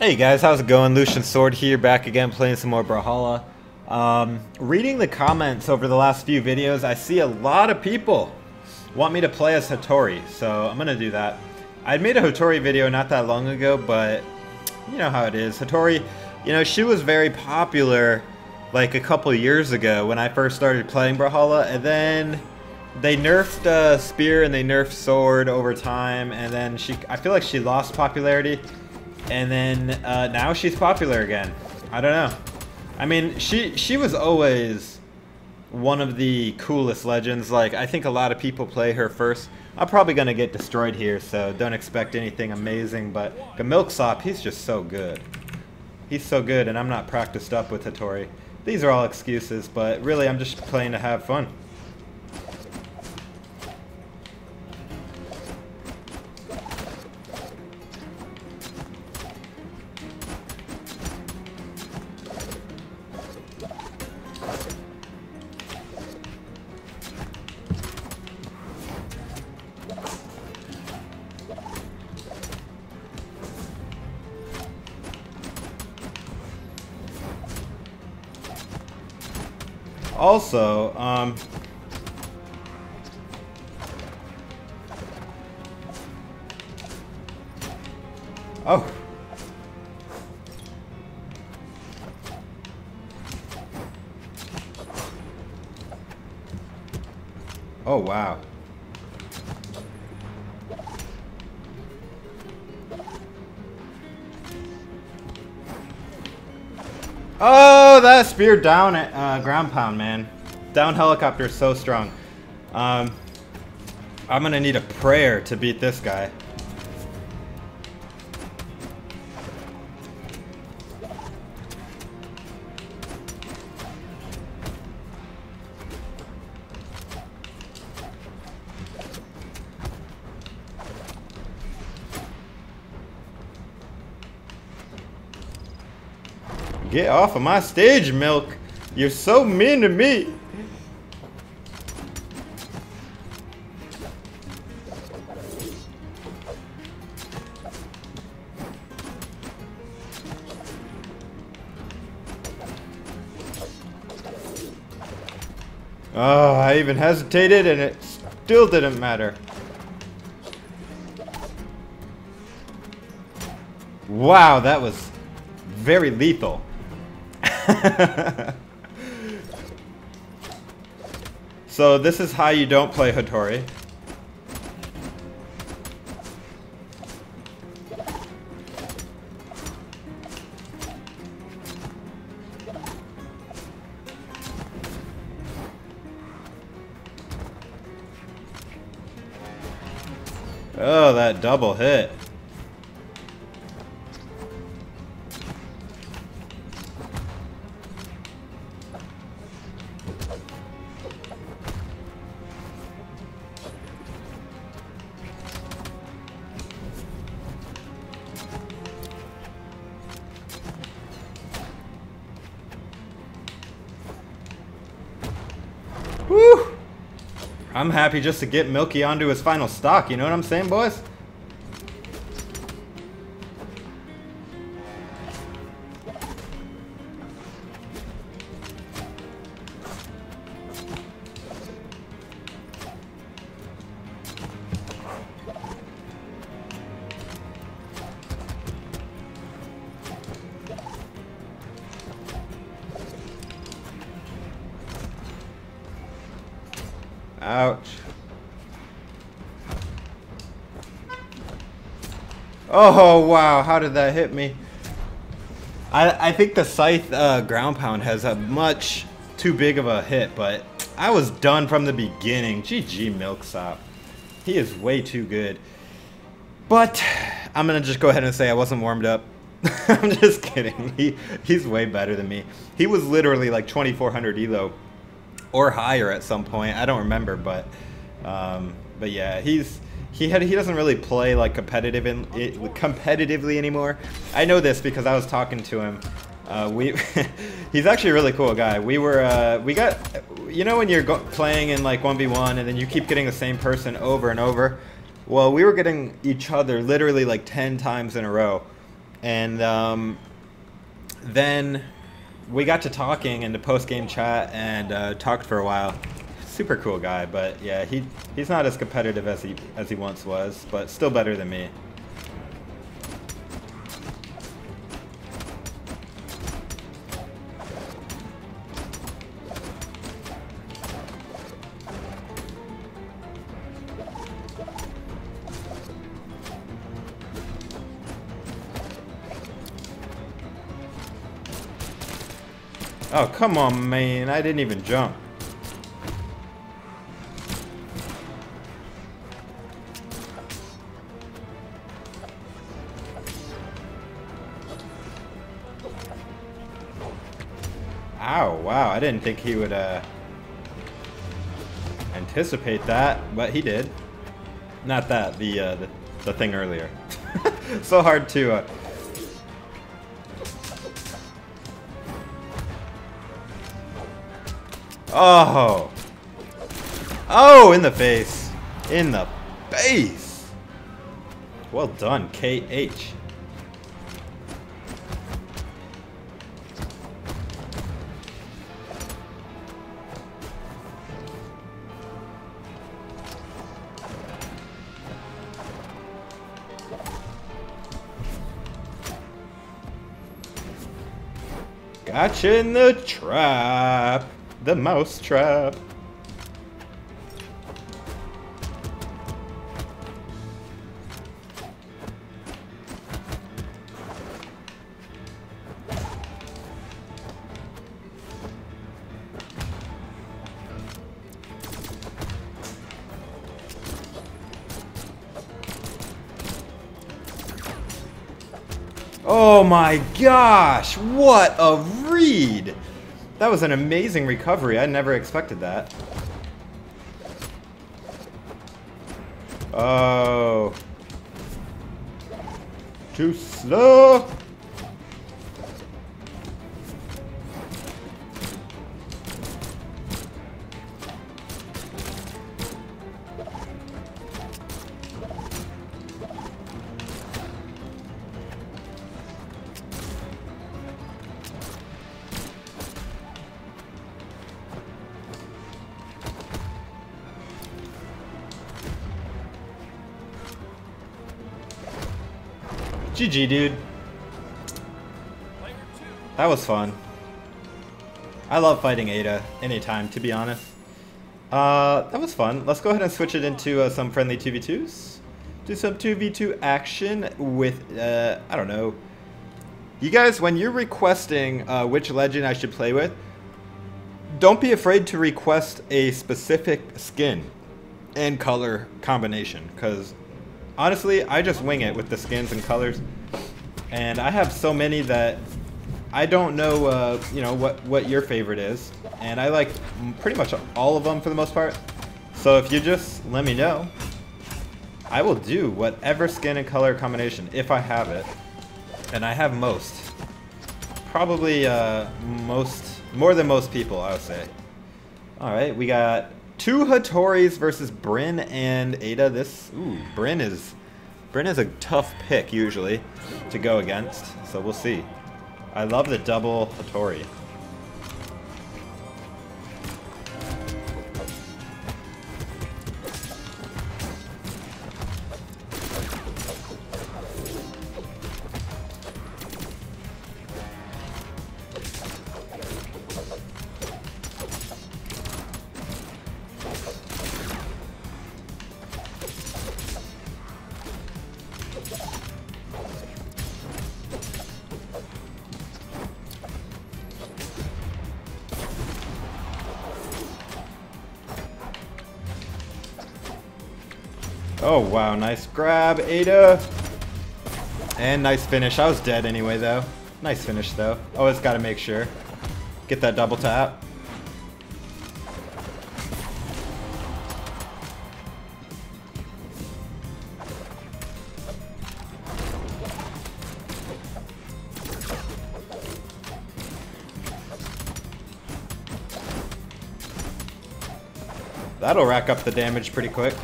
Hey guys, how's it going? Lucian Sword here, back again playing some more Brawlhalla. Reading the comments over the last few videos, I see a lot of people want me to play as Hattori, so I'm going to do that. I made a Hattori video not that long ago, but you know how it is. Hattori, you know, she was very popular like a couple years ago when I first started playing Brawlhalla, and then they nerfed Spear and they nerfed Sword over time, and then I feel like she lost popularity. And then now she's popular again. I don't know. I mean, she was always one of the coolest legends. Like, I think a lot of people play her first. I'm probably going to get destroyed here, so don't expect anything amazing. But the Milksop, he's just so good. He's so good, and I'm not practiced up with Hattori. These are all excuses, but really I'm just playing to have fun. Also, oh. Oh, wow. Oh, that spear down at ground pound, man. Down helicopter is so strong. I'm gonna need a prayer to beat this guy. Get off of my stage, Milk. You're so mean to me. Oh, I even hesitated and it still didn't matter. Wow, that was very lethal. So this is how you don't play Hattori. Oh, that double hit. Woo! I'm happy just to get Milky onto his final stock, you know what I'm saying, boys? Ouch. Oh, wow. How did that hit me? I think the Scythe ground pound has a much too big of a hit, but I was done from the beginning. GG Milksop. He is way too good. But I'm going to just go ahead and say I wasn't warmed up. I'm just kidding. He's way better than me. He was literally like 2400 ELO. Or higher at some point. I don't remember, but yeah, he doesn't really play like competitively anymore. I know this because I was talking to him. He's actually a really cool guy. We got you know when you're playing in like 1v1 and then you keep getting the same person over and over. Well, we were getting each other literally like 10 times in a row. And then we got to talking in the post-game chat and talked for a while. Super cool guy, but yeah, he's not as competitive as he once was, but still better than me. Oh, come on, man. I didn't even jump. Ow, wow. I didn't think he would anticipate that, but he did. Not that, the thing earlier. So hard to... Oh! Oh, in the face! In the face! Well done, KH. Gotcha in the trap! The mouse trap. Oh my gosh, what a read! That was an amazing recovery. I never expected that. Oh. Too slow. GG, dude. That was fun. I love fighting Ada anytime, to be honest. That was fun. Let's go ahead and switch it into some friendly 2v2s. Do some 2v2 action with, I don't know. You guys, when you're requesting which legend I should play with, don't be afraid to request a specific skin and color combination, because honestly, I just wing it with the skins and colors, and I have so many that I don't know, you know, what your favorite is, and I like pretty much all of them for the most part. So if you just let me know, I will do whatever skin and color combination if I have it, and I have most, probably more than most people, I would say. All right, we got two Hattoris versus Brynn and Ada. This, ooh, Brynn is a tough pick usually to go against. So we'll see. I love the double Hattori. Oh wow, nice grab, Ada. And nice finish. I was dead anyway though. Nice finish though. Always gotta make sure. Get that double tap. That'll rack up the damage pretty quick.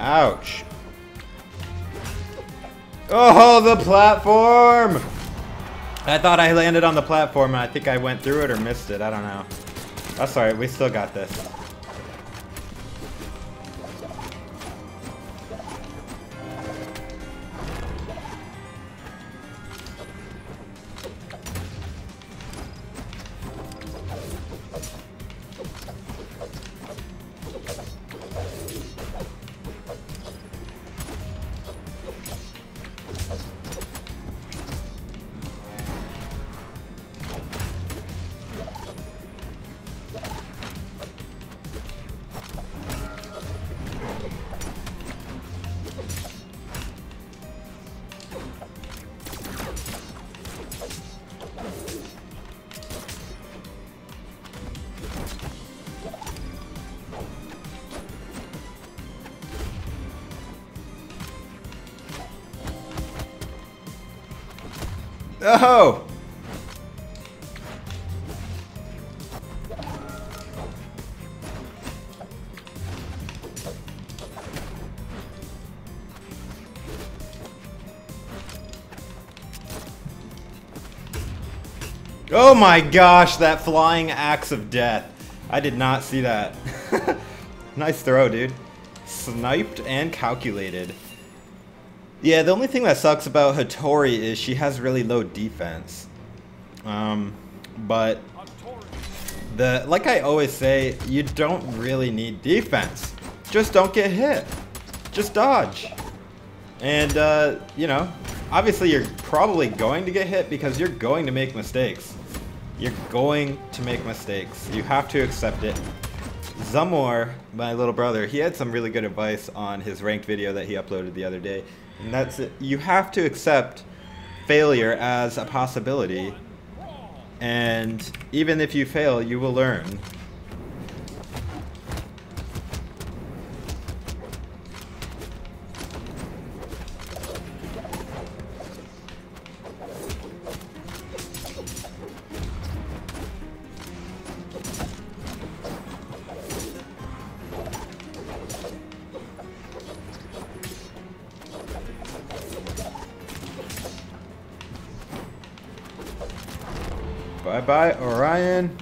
Ouch. Oh, the platform! I thought I landed on the platform, and I think I went through it or missed it. I don't know. That's alright, we still got this. Oh! Oh my gosh, that flying axe of death. I did not see that. Nice throw, dude. Sniped and calculated. Yeah, the only thing that sucks about Hattori is she has really low defense. But like I always say, you don't really need defense. Just don't get hit. Just dodge. And you know, obviously you're probably going to get hit because you're going to make mistakes. You're going to make mistakes. You have to accept it. Zamor, my little brother, he had some really good advice on his ranked video that he uploaded the other day. And that's it. You have to accept failure as a possibility. And even if you fail, you will learn. Bye-bye, Orion.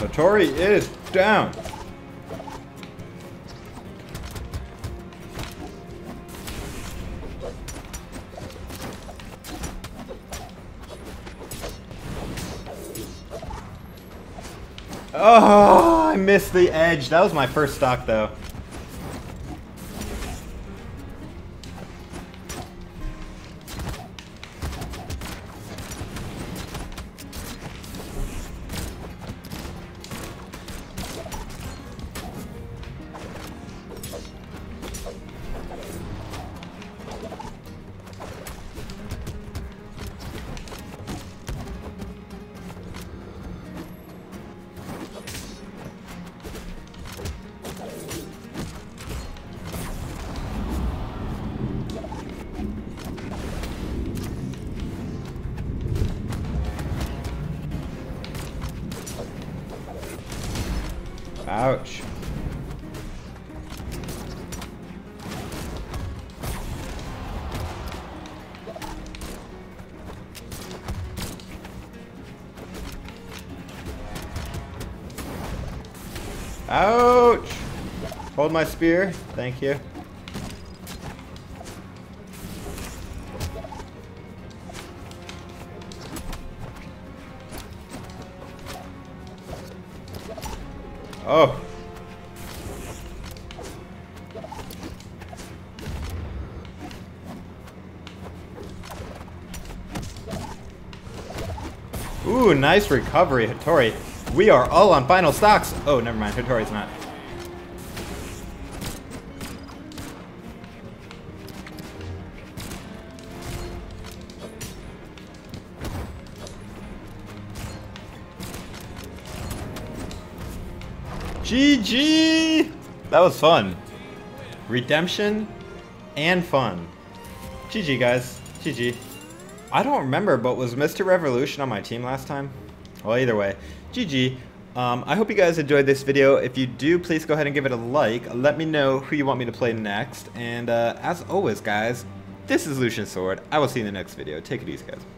Hattori is down. Oh, I missed the edge. That was my first stock, though. Ouch. Ouch! Hold my spear. Thank you. Oh. Ooh, nice recovery, Hattori. We are all on final stocks. Oh, never mind. Hattori's not. GG! That was fun. Redemption and fun. GG, guys. GG. I don't remember, but was Mr. Revolution on my team last time? Well, either way. GG. I hope you guys enjoyed this video. If you do, please go ahead and give it a like. Let me know who you want me to play next. And as always, guys, this is Lucian Sword. I will see you in the next video. Take it easy, guys.